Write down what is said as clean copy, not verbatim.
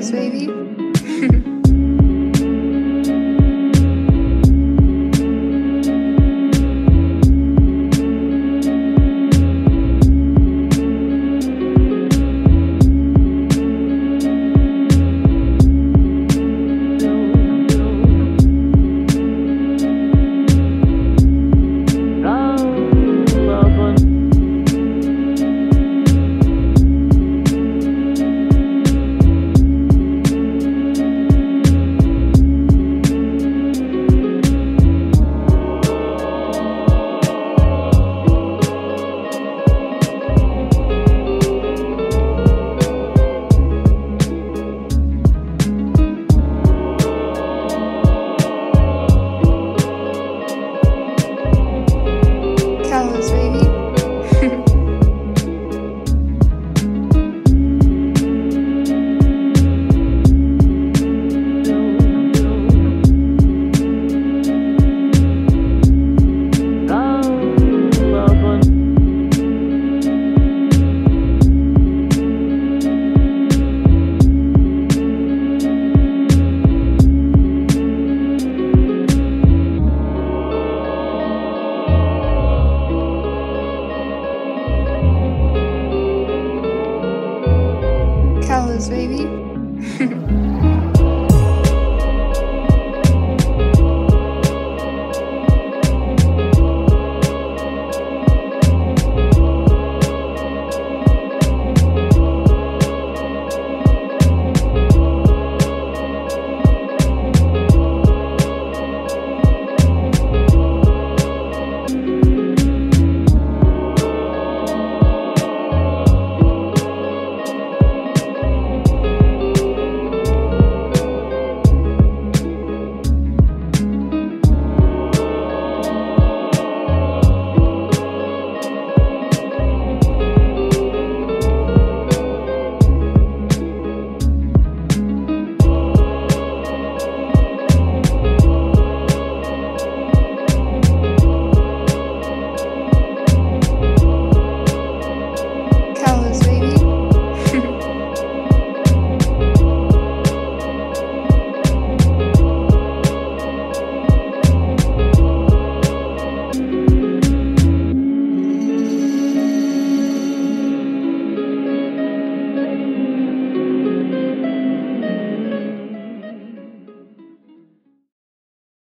Kalos, baby. Kalos, baby.